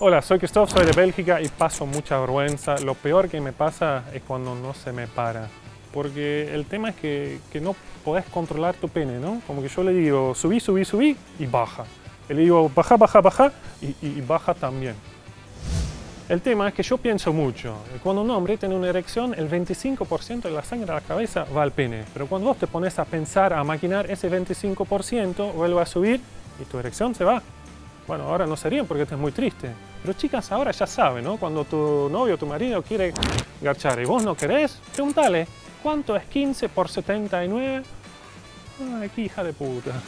Hola, soy Kristof, soy de Bélgica y paso mucha vergüenza. Lo peor que me pasa es cuando no se me para. Porque el tema es que no podés controlar tu pene, ¿no? Como que yo le digo, subí, subí, subí y baja. Y le digo, baja, baja, baja y baja también. El tema es que yo pienso mucho. Cuando un hombre tiene una erección, el 25% de la sangre de la cabeza va al pene. Pero cuando vos te pones a pensar, a maquinar, ese 25% vuelve a subir y tu erección se va. Bueno, ahora no se ríen porque esto es muy triste. Pero chicas, ahora ya saben, ¿no? Cuando tu novio o tu marido quiere garchar y vos no querés, pregúntale, ¿cuánto es 15 por 79? Ay, qué hija de puta.